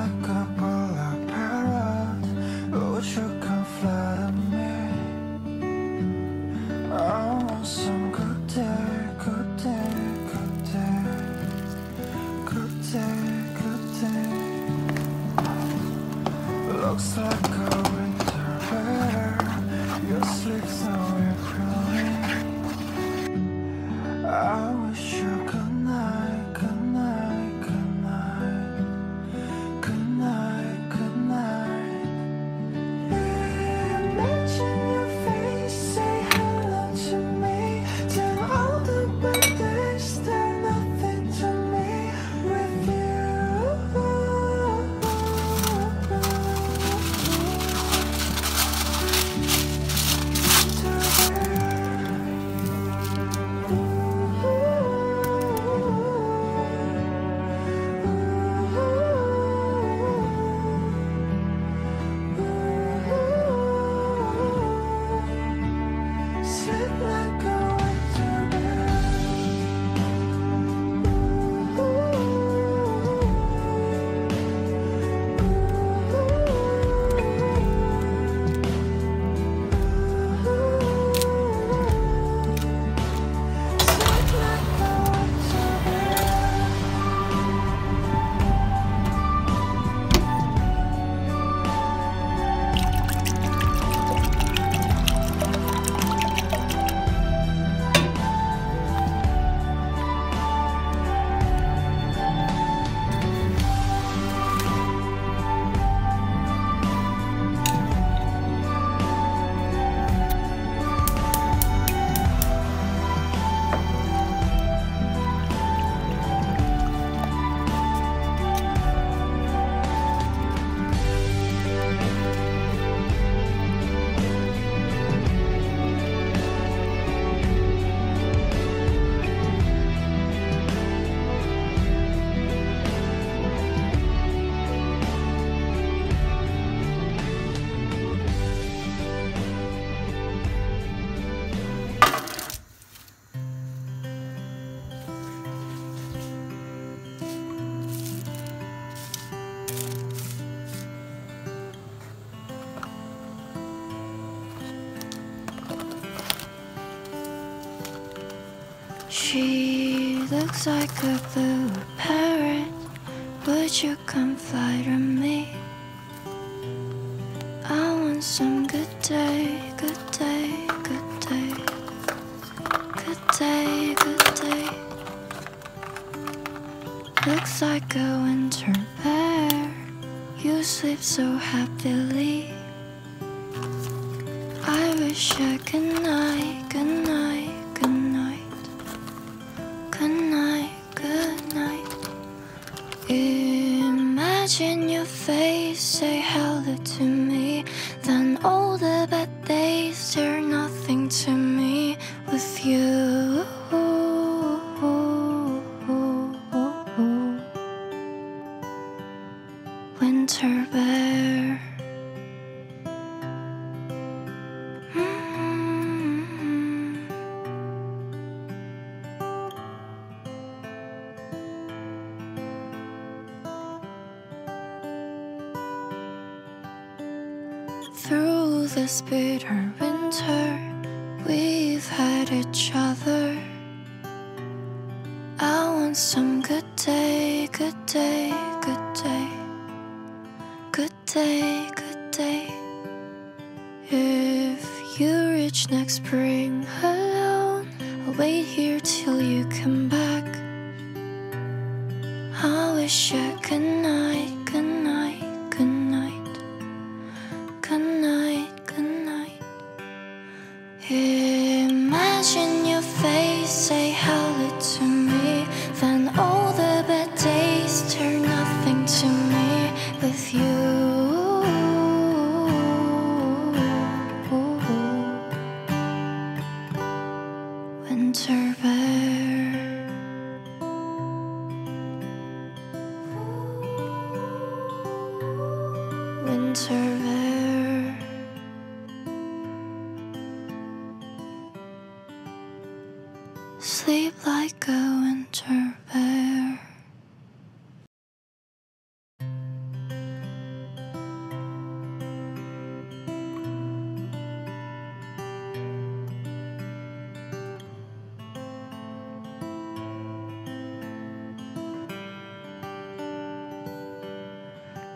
Looks like a winter weather. Your sleep's nowhere crawling. I wish you good night, good night, good night, good night, good night. Imagine your face, say hello to me. Tell all the bad days, they're nothing to me with you. She looks like a blue parrot. Would you come fly to me? I want some good day, good day, good day, good day, good day. Looks like a winter bear. You sleep so happily. I wish I could night, good night, good night. Imagine your face, say hello to me. Then all the bad days, they're nothing to me with you. Winter bear. Through this bitter winter, we've had each other. I want some good day, good day, good day, good day, good day. If you reach next spring alone, I'll wait here till you come back. I wish I could night, good night, good night. Imagine your face, say hello to me. Then all the bad days turn nothing to me with you. Winter bear. Winter bear. Sleep like a winter bear.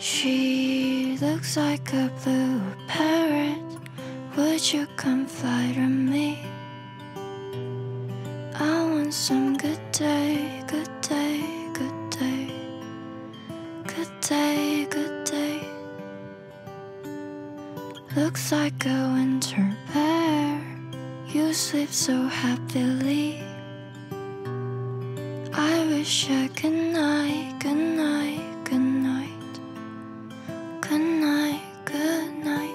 She looks like a blue parrot. Would you come fly to me? I want some good day, good day, good day, good day, good day. Looks like a winter bear. You sleep so happily. I wish I could night, good night, good night, good night, good night.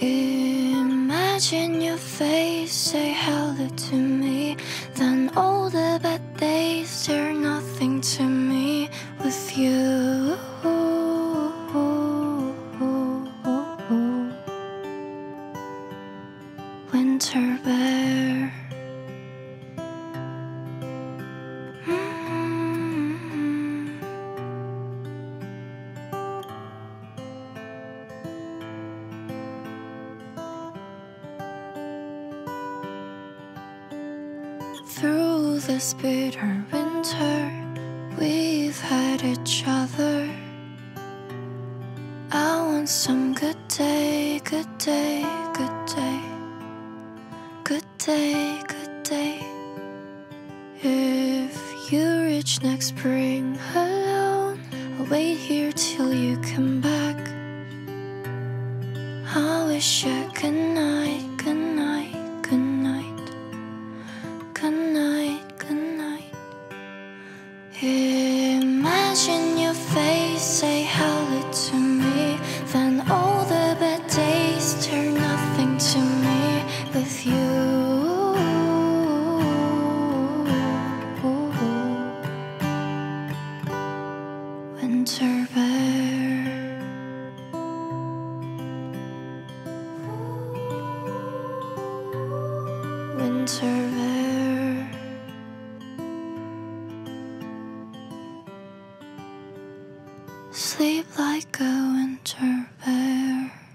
Imagine your face, say hello to me. Then all the bad days, they're nothing to me with you. Winter bear. Through this bitter winter, we've had each other. I want some good day, good day, good day, good day, good day. If you reach next spring alone, I'll wait here till you come back. I wish I could night, good night, good night, good night, good night. Imagine your face, say hello to me. Then all the bad days turn nothing to me with you. Winter bear. Winter bear. Sleep like a winter bear.